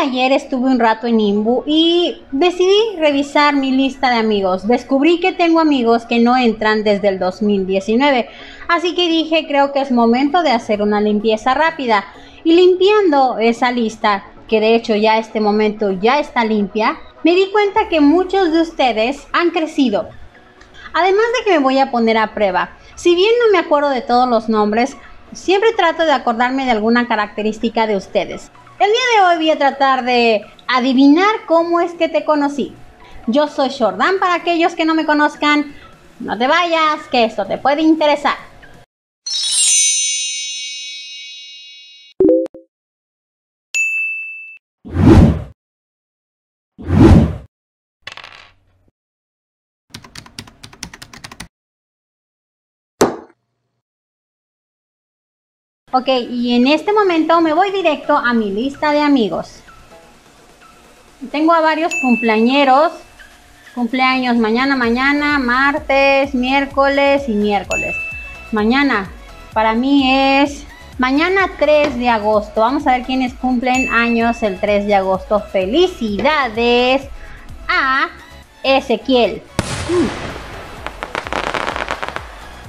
ayer estuve un rato en Imbu y decidí revisar mi lista de amigos. Descubrí que tengo amigos que no entran desde el 2019, así que dije, creo que es momento de hacer una limpieza rápida. Y limpiando esa lista, que de hecho ya este momento ya está limpia, me di cuenta que muchos de ustedes han crecido. Además de que me voy a poner a prueba. Si bien no me acuerdo de todos los nombres, siempre trato de acordarme de alguna característica de ustedes. El día de hoy voy a tratar de adivinar cómo es que te conocí. Yo soy Jordan, para aquellos que no me conozcan, no te vayas, que esto te puede interesar. Ok, y en este momento me voy directo a mi lista de amigos. Tengo a varios cumpleañeros. Cumpleaños mañana, martes, miércoles y miércoles. Mañana, para mí es... Mañana 3 de agosto. Vamos a ver quiénes cumplen años el 3 de agosto. Felicidades a Ezequiel.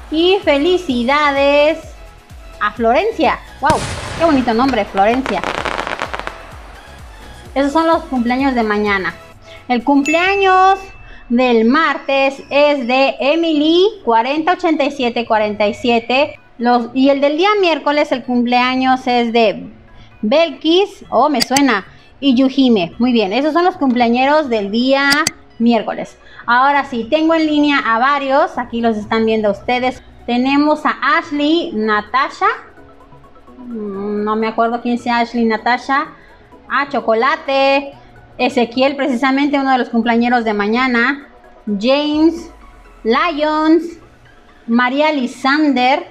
Y felicidades... a Florencia. ¡Wow! ¡Qué bonito nombre, Florencia! Esos son los cumpleaños de mañana. El cumpleaños del martes es de Emily, 408747. Y el del día miércoles, el cumpleaños es de Belquis, oh, me suena, y Yujime. Muy bien, esos son los cumpleañeros del día miércoles. Ahora sí, tengo en línea a varios. Aquí los están viendo ustedes. Tenemos a Ashley, Natasha, no me acuerdo quién sea Ashley, Natasha, a Chocolate, Ezequiel, precisamente uno de los cumpleañeros de mañana, James, Lions, María Lisander,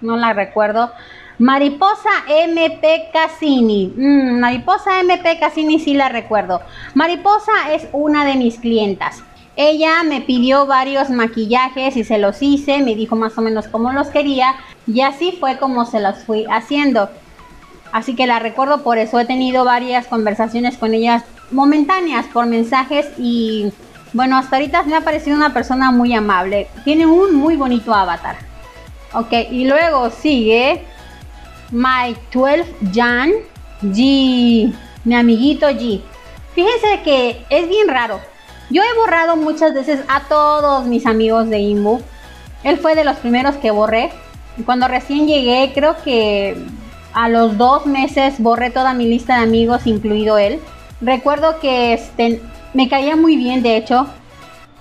no la recuerdo, Mariposa MP Cassini, Mariposa MP Cassini sí la recuerdo. Mariposa es una de mis clientas. Ella me pidió varios maquillajes y se los hice, me dijo más o menos cómo los quería y así fue como se los fui haciendo. Así que la recuerdo, por eso he tenido varias conversaciones con ellas momentáneas por mensajes y bueno, hasta ahorita me ha parecido una persona muy amable. Tiene un muy bonito avatar. Ok, y luego sigue My 12 Jan G, mi amiguito G. Fíjense que es bien raro. Yo he borrado muchas veces a todos mis amigos de Imbu. Él fue de los primeros que borré. Cuando recién llegué, creo que a los 2 meses borré toda mi lista de amigos, incluido él. Recuerdo que me caía muy bien, de hecho.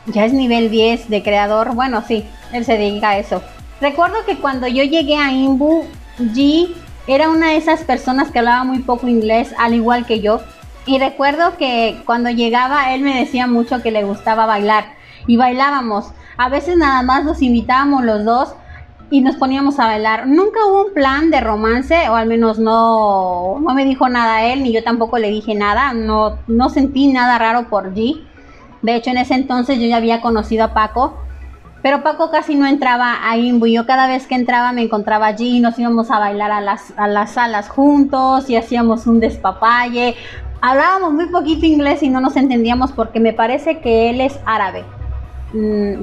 Ya es nivel 10 de creador. Bueno, sí, él se dedica a eso. Recuerdo que cuando yo llegué a Imbu, G era una de esas personas que hablaba muy poco inglés, al igual que yo. Y recuerdo que cuando llegaba él me decía mucho que le gustaba bailar y bailábamos. A veces nada más nos invitábamos los dos y nos poníamos a bailar. Nunca hubo un plan de romance, o al menos no me dijo nada él, ni yo tampoco le dije nada. No sentí nada raro por G. De hecho, en ese entonces yo ya había conocido a Paco, pero Paco casi no entraba a Imbu. Yo cada vez que entraba me encontraba allí y nos íbamos a bailar a las salas juntos y hacíamos un despapalle. Hablábamos muy poquito inglés y no nos entendíamos porque me parece que él es árabe.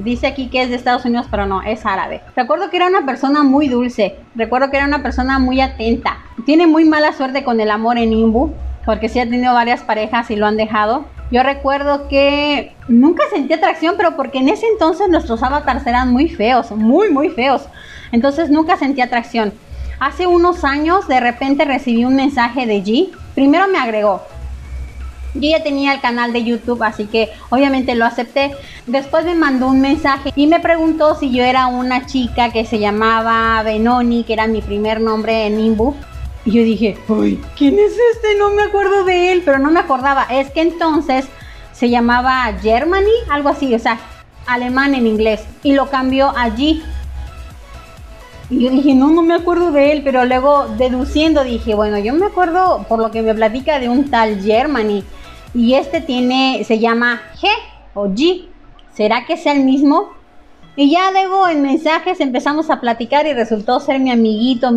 Dice aquí que es de Estados Unidos, pero no, es árabe. Recuerdo que era una persona muy dulce. Recuerdo que era una persona muy atenta. Tiene muy mala suerte con el amor en Imbu, porque sí ha tenido varias parejas y lo han dejado. Yo recuerdo que nunca sentí atracción, pero porque en ese entonces nuestros avatars eran muy feos, muy feos. Entonces nunca sentí atracción. Hace unos años de repente recibí un mensaje de G. Primero me agregó. Yo ya tenía el canal de YouTube, así que obviamente lo acepté. Después me mandó un mensaje y me preguntó si yo era una chica que se llamaba Benoni, que era mi primer nombre en Imbu. Y yo dije, uy, ¿quién es este? No me acuerdo de él, pero no me acordaba. Es que entonces se llamaba Germany, algo así, o sea, alemán en inglés. Y lo cambió allí. Y yo dije, no me acuerdo de él, pero luego deduciendo dije, bueno, yo me acuerdo por lo que me platica de un tal Germany. Y este se llama G o G. ¿Será que sea el mismo? Y ya luego en mensajes empezamos a platicar y resultó ser mi amiguito,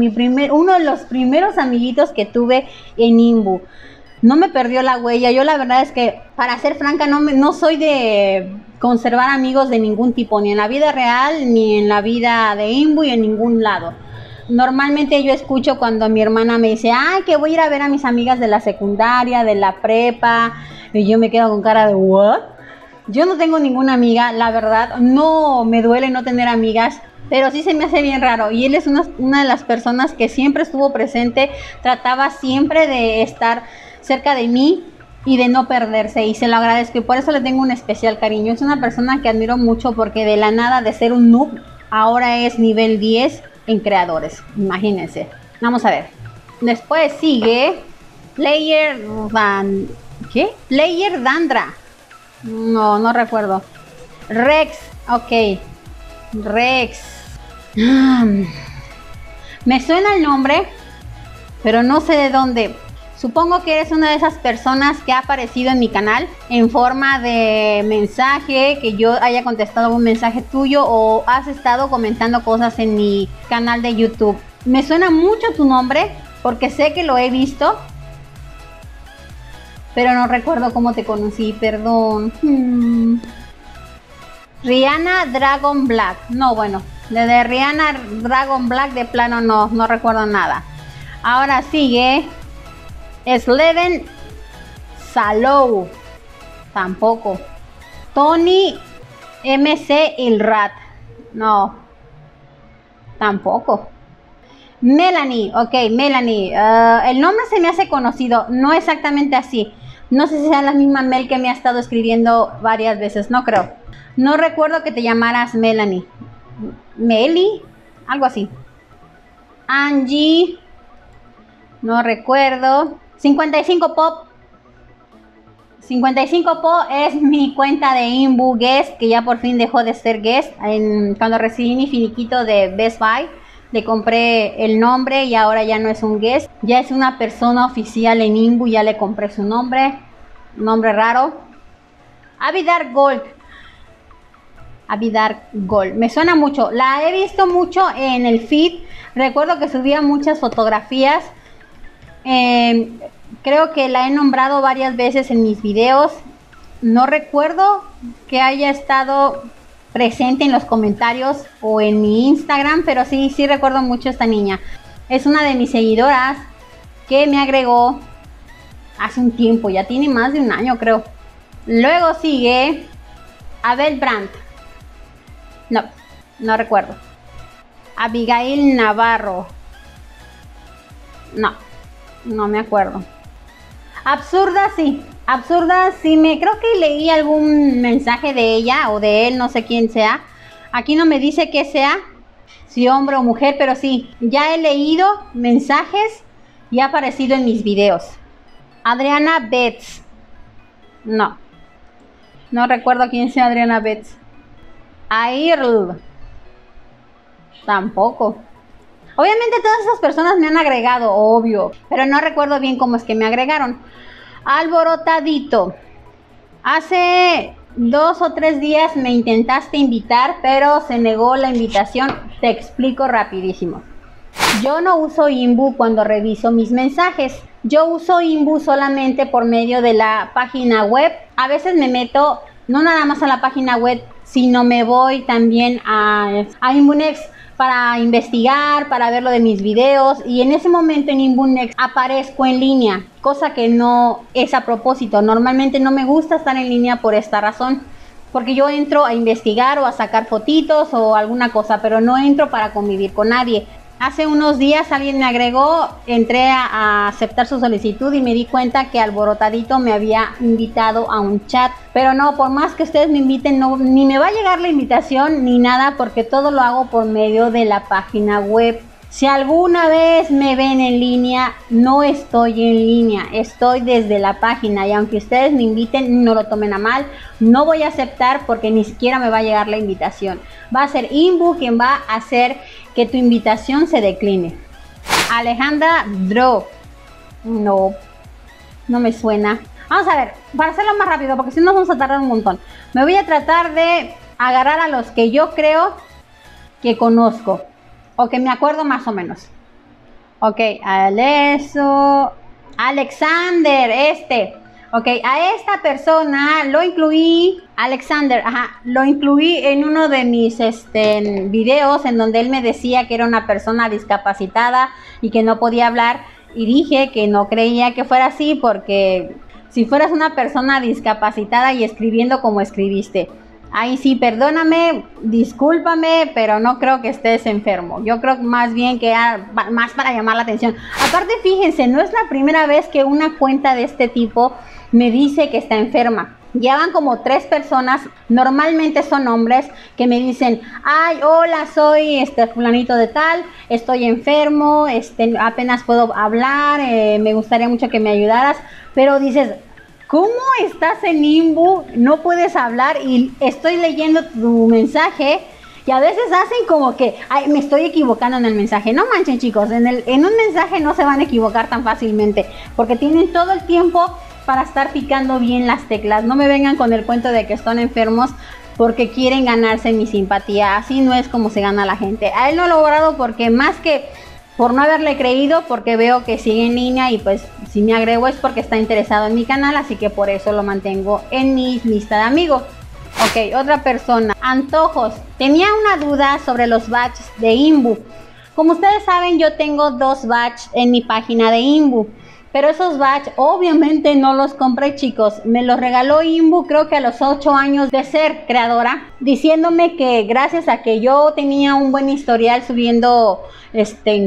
uno de los primeros amiguitos que tuve en Imbu. no me perdió la huella. Yo la verdad es que, para ser franca, no soy de conservar amigos de ningún tipo, ni en la vida real, ni en la vida de Inbu, y en ningún lado. Normalmente yo escucho cuando mi hermana me dice, ay, que voy a ir a ver a mis amigas de la secundaria, de la prepa, y yo me quedo con cara de, ¿what? Yo no tengo ninguna amiga, la verdad, no me duele no tener amigas, pero sí se me hace bien raro. Y él es una de las personas que siempre estuvo presente, trataba siempre de estar cerca de mí y de no perderse, y se lo agradezco, y por eso le tengo un especial cariño. Es una persona que admiro mucho porque de la nada, de ser un noob, ahora es nivel 10 en creadores, imagínense. Vamos a ver, después sigue Player Dandra, no recuerdo. Rex, ok, Rex, me suena el nombre, pero no sé de dónde. Supongo que eres una de esas personas que ha aparecido en mi canal en forma de mensaje, que yo haya contestado un mensaje tuyo, o has estado comentando cosas en mi canal de YouTube. Me suena mucho tu nombre porque sé que lo he visto, pero no recuerdo cómo te conocí, perdón. Rihanna Dragon Black. No, bueno, desde Rihanna Dragon Black de plano no recuerdo nada. Ahora sigue Sleven Salou, tampoco. Tony MC Ilrat, no, tampoco. Melanie, ok, Melanie, el nombre se me hace conocido, no exactamente así. No sé si sea la misma Mel que me ha estado escribiendo varias veces, no creo. No recuerdo que te llamaras Melanie, Meli, algo así. Angie, no recuerdo. 55 Pop es mi cuenta de Inbu Guest, que ya por fin dejó de ser Guest. Cuando recibí mi finiquito de Best Buy, le compré el nombre y ahora ya no es un Guest, ya es una persona oficial en Inbu. Ya le compré su nombre, nombre raro. Avidar Gold, me suena mucho, la he visto mucho en el feed. Recuerdo que subía muchas fotografías. Creo que la he nombrado varias veces en mis videos. No recuerdo que haya estado presente en los comentarios o en mi Instagram, pero sí recuerdo mucho a esta niña. Es una de mis seguidoras que me agregó hace un tiempo, ya tiene más de un año, creo. Luego sigue Abel Brandt. No recuerdo. Abigail Navarro. No me acuerdo. Absurda sí me creo que leí algún mensaje de ella o de él, no sé quién sea. Aquí no me dice qué sea, si hombre o mujer, pero sí, ya he leído mensajes y ha aparecido en mis videos. Adriana Betts. No recuerdo quién sea Adriana Betts. Airl. Tampoco. Obviamente todas esas personas me han agregado, obvio, pero no recuerdo bien cómo es que me agregaron. Alborotadito. Hace 2 o 3 días me intentaste invitar, pero se negó la invitación. Te explico rapidísimo. Yo no uso Inbu cuando reviso mis mensajes. Yo uso Inbu solamente por medio de la página web. A veces me meto, no nada más a la página web, sino me voy también a InbuNext, para investigar, para ver lo de mis videos, y en ese momento en InbuNext aparezco en línea, cosa que no es a propósito. Normalmente no me gusta estar en línea por esta razón, porque yo entro a investigar o a sacar fotitos o alguna cosa, pero no entro para convivir con nadie. Hace unos días alguien me agregó, entré a aceptar su solicitud y me di cuenta que Alborotadito me había invitado a un chat. Pero no, por más que ustedes me inviten, ni me va a llegar la invitación ni nada, porque todo lo hago por medio de la página web. Si alguna vez me ven en línea, no estoy en línea, estoy desde la página. Y aunque ustedes me inviten, no lo tomen a mal, no voy a aceptar porque ni siquiera me va a llegar la invitación. Va a ser Inbu quien va a hacer que tu invitación se decline. Alejandra Draw. No me suena. Vamos a ver, para hacerlo más rápido, porque si no nos vamos a tardar un montón. Me voy a tratar de agarrar a los que yo creo que conozco, o que me acuerdo más o menos. Ok, Aleso, Alexander, este. Ok, a esta persona lo incluí, Alexander, ajá, lo incluí en uno de mis videos en donde él me decía que era una persona discapacitada y que no podía hablar, y dije que no creía que fuera así porque si fueras una persona discapacitada y escribiendo como escribiste, ahí sí, perdóname, discúlpame, pero no creo que estés enfermo. Yo creo más bien que más para llamar la atención. Aparte, fíjense, no es la primera vez que una cuenta de este tipo me dice que está enferma. Ya van como 3 personas, normalmente son hombres, que me dicen, ay, hola, soy fulanito de tal, estoy enfermo, apenas puedo hablar, me gustaría mucho que me ayudaras, pero dices, ¿cómo estás en limbo? No puedes hablar y estoy leyendo tu mensaje y a veces hacen como que, ay, me estoy equivocando en el mensaje. No manchen, chicos, en un mensaje no se van a equivocar tan fácilmente porque tienen todo el tiempo para estar picando bien las teclas. No me vengan con el cuento de que están enfermos porque quieren ganarse mi simpatía. Así no es como se gana la gente. A él no lo he logrado porque más que por no haberle creído, porque veo que sigue en línea y pues si me agrego es porque está interesado en mi canal, así que por eso lo mantengo en mi lista de amigos. Ok, otra persona, Antojos. Tenía una duda sobre los badges de Imbu. Como ustedes saben, yo tengo 2 badges en mi página de Imbu, pero esos badges obviamente no los compré, chicos. Me los regaló Imbu, creo que a los 8 años de ser creadora, diciéndome que gracias a que yo tenía un buen historial subiendo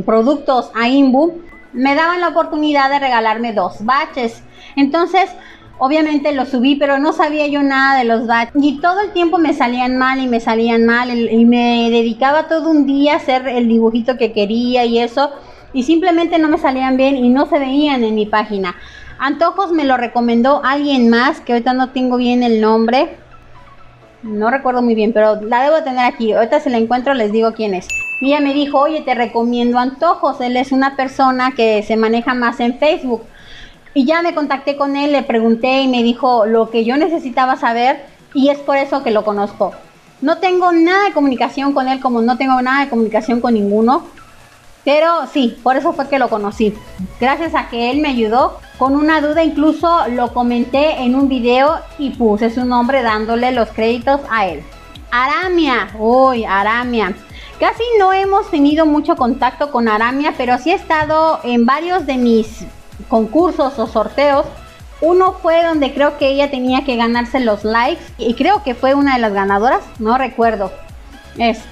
productos a Imbu, me daban la oportunidad de regalarme 2 badges. Entonces, obviamente los subí, pero no sabía yo nada de los badges. Y todo el tiempo me salían mal y me salían mal. Y me dedicaba todo un día a hacer el dibujito que quería y eso, y simplemente no me salían bien y no se veían en mi página. Antojos me lo recomendó alguien más, que ahorita no tengo bien el nombre, no recuerdo muy bien, pero la debo tener aquí. Ahorita si la encuentro les digo quién es. Y ella me dijo, oye, te recomiendo Antojos, él es una persona que se maneja más en Facebook. Y ya me contacté con él, le pregunté y me dijo lo que yo necesitaba saber, y es por eso que lo conozco. No tengo nada de comunicación con él, como no tengo nada de comunicación con ninguno, pero sí, por eso fue que lo conocí. Gracias a que él me ayudó con una duda, incluso lo comenté en un video y puse su nombre dándole los créditos a él. Aramia, uy, Aramia. Casi no hemos tenido mucho contacto con Aramia, pero sí he estado en varios de mis concursos o sorteos. Uno fue donde creo que ella tenía que ganarse los likes y creo que fue una de las ganadoras, no recuerdo.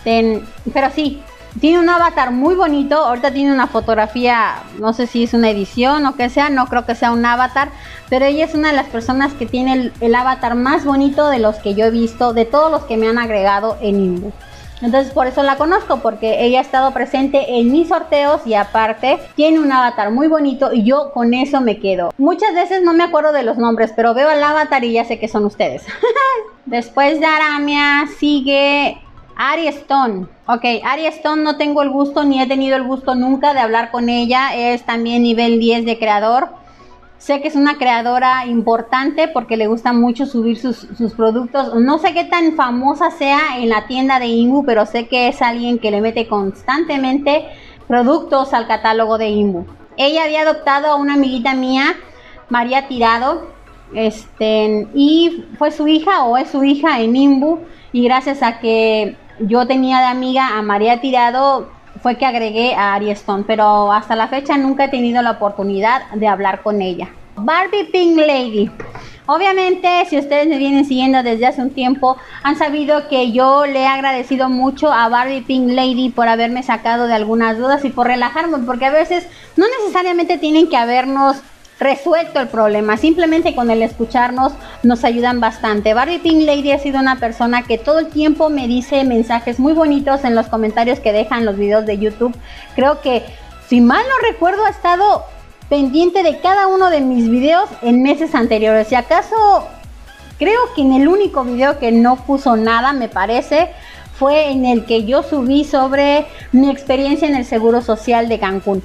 Pero sí. Tiene un avatar muy bonito, ahorita tiene una fotografía, no sé si es una edición o que sea, no creo que sea un avatar, pero ella es una de las personas que tiene el avatar más bonito de los que yo he visto, de todos los que me han agregado en Imbu. Entonces por eso la conozco, porque ella ha estado presente en mis sorteos y aparte tiene un avatar muy bonito y yo con eso me quedo. Muchas veces no me acuerdo de los nombres, pero veo el avatar y ya sé que son ustedes. Después de Aramia sigue Ari Stone. Ok, Ari Stone no tengo el gusto, ni he tenido el gusto nunca de hablar con ella. Es también nivel 10 de creador. Sé que es una creadora importante porque le gusta mucho subir sus productos. No sé qué tan famosa sea en la tienda de Imbu, pero sé que es alguien que le mete constantemente productos al catálogo de Imbu. Ella había adoptado a una amiguita mía, María Tirado, y fue su hija o es su hija en Imbu, y gracias a que yo tenía de amiga a María Tirado fue que agregué a Ari Stone, pero hasta la fecha nunca he tenido la oportunidad de hablar con ella. Barbie Pink Lady. Obviamente, si ustedes me vienen siguiendo desde hace un tiempo, han sabido que yo le he agradecido mucho a Barbie Pink Lady por haberme sacado de algunas dudas y por relajarme, porque a veces no necesariamente tienen que habernos resuelto el problema, simplemente con el escucharnos nos ayudan bastante. Barbie Pink Lady ha sido una persona que todo el tiempo me dice mensajes muy bonitos en los comentarios que dejan los videos de YouTube. Creo que, si mal no recuerdo, ha estado pendiente de cada uno de mis videos en meses anteriores. Si acaso, creo que en el único video que no puso nada, me parece, fue en el que yo subí sobre mi experiencia en el Seguro Social de Cancún.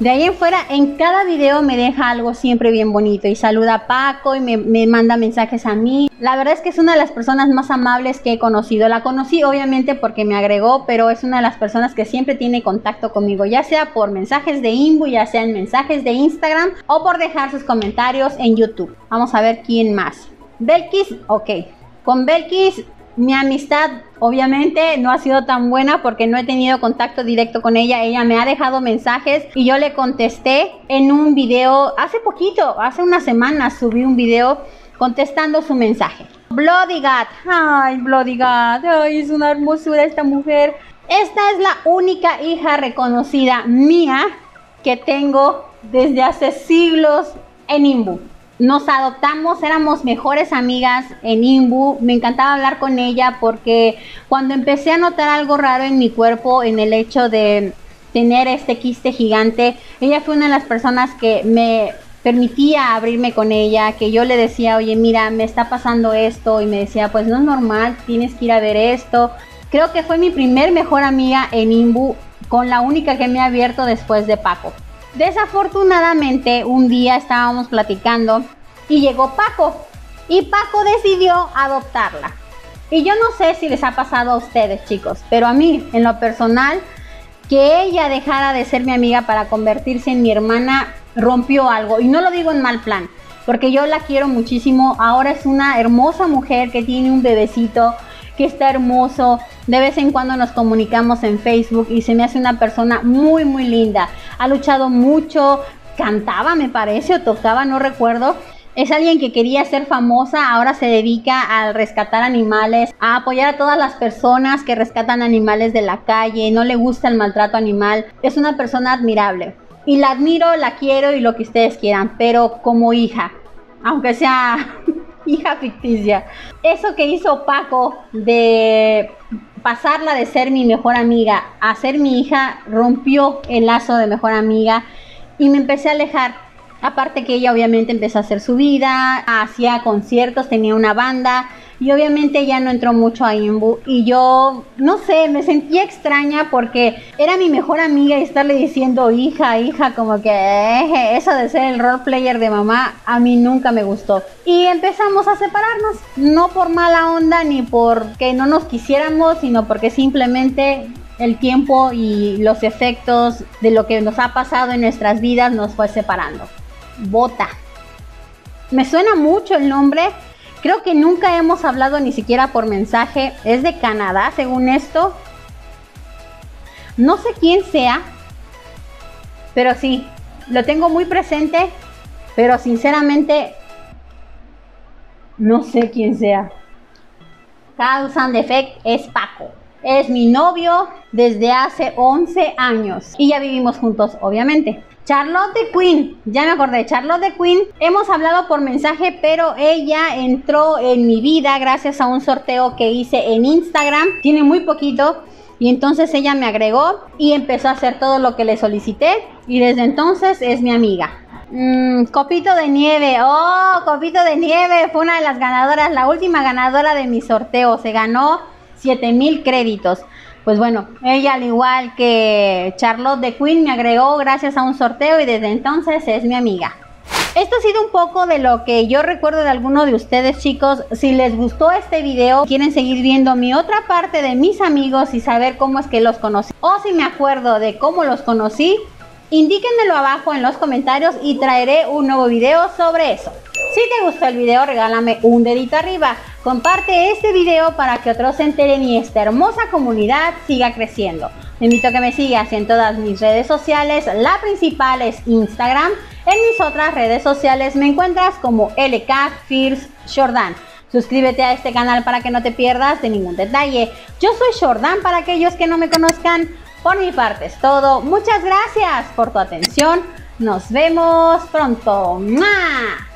De ahí en fuera, en cada video me deja algo siempre bien bonito y saluda a Paco y me manda mensajes a mí. La verdad es que es una de las personas más amables que he conocido. La conocí obviamente porque me agregó, pero es una de las personas que siempre tiene contacto conmigo, ya sea por mensajes de inbox, ya sea en mensajes de Instagram o por dejar sus comentarios en YouTube. Vamos a ver quién más. Belquis, ok. Con Belquis mi amistad obviamente no ha sido tan buena porque no he tenido contacto directo con ella. Ella me ha dejado mensajes y yo le contesté en un video hace poquito, hace una semana subí un video contestando su mensaje. Bloody God, ay Bloody God, ay, es una hermosura esta mujer. Esta es la única hija reconocida mía que tengo desde hace siglos en Imbu. Nos adoptamos, éramos mejores amigas en Imbu, me encantaba hablar con ella porque cuando empecé a notar algo raro en mi cuerpo, en el hecho de tener este quiste gigante, ella fue una de las personas que me permitía abrirme con ella, que yo le decía, oye mira, me está pasando esto, y me decía, pues no es normal, tienes que ir a ver esto. Creo que fue mi primer mejor amiga en Imbu, con la única que me ha abierto después de Paco. Desafortunadamente un día estábamos platicando y llegó Paco y Paco decidió adoptarla. Y yo no sé si les ha pasado a ustedes, chicos, pero a mí en lo personal, que ella dejara de ser mi amiga para convertirse en mi hermana rompió algo, y no lo digo en mal plan porque yo la quiero muchísimo. Ahora es una hermosa mujer que tiene un bebecito que está hermoso, de vez en cuando nos comunicamos en Facebook y se me hace una persona muy muy linda. Ha luchado mucho, cantaba me parece o tocaba, no recuerdo. Es alguien que quería ser famosa, ahora se dedica a rescatar animales, a apoyar a todas las personas que rescatan animales de la calle, no le gusta el maltrato animal. Es una persona admirable y la admiro, la quiero y lo que ustedes quieran, pero como hija, aunque sea hija ficticia. Eso que hizo Paco de pasarla de ser mi mejor amiga a ser mi hija rompió el lazo de mejor amiga y me empecé a alejar. Aparte que ella obviamente empezó a hacer su vida, hacía conciertos, tenía una banda y obviamente ya no entró mucho a Imbu y yo no sé, me sentía extraña porque era mi mejor amiga y estarle diciendo hija, hija, como que eso de ser el role player de mamá a mí nunca me gustó y empezamos a separarnos, no por mala onda ni porque no nos quisiéramos, sino porque simplemente el tiempo y los efectos de lo que nos ha pasado en nuestras vidas nos fue separando. Bota, me suena mucho el nombre. Creo que nunca hemos hablado ni siquiera por mensaje. Es de Canadá, según esto. No sé quién sea, pero sí, lo tengo muy presente, pero sinceramente no sé quién sea. Cause and Effect es Paco. Es mi novio desde hace 11 años y ya vivimos juntos, obviamente. Charlotte Quinn, ya me acordé, Charlotte Quinn, hemos hablado por mensaje, pero ella entró en mi vida gracias a un sorteo que hice en Instagram, tiene muy poquito, y entonces ella me agregó y empezó a hacer todo lo que le solicité y desde entonces es mi amiga. Copito de nieve, oh, Copito de nieve, fue una de las ganadoras, la última ganadora de mi sorteo, se ganó 7,000 créditos. Pues bueno, ella al igual que Charlotte de Queen me agregó gracias a un sorteo y desde entonces es mi amiga. Esto ha sido un poco de lo que yo recuerdo de alguno de ustedes, chicos. Si les gustó este video, quieren seguir viendo mi otra parte de mis amigos y saber cómo es que los conocí o si me acuerdo de cómo los conocí, indíquenmelo abajo en los comentarios y traeré un nuevo video sobre eso. Si te gustó el video, regálame un dedito arriba. Comparte este video para que otros se enteren y esta hermosa comunidad siga creciendo. Te invito a que me sigas en todas mis redes sociales. La principal es Instagram. En mis otras redes sociales me encuentras como LK Fierce Jordan. Suscríbete a este canal para que no te pierdas de ningún detalle. Yo soy Jordan para aquellos que no me conozcan. Por mi parte es todo. Muchas gracias por tu atención. Nos vemos pronto. ¡Mua!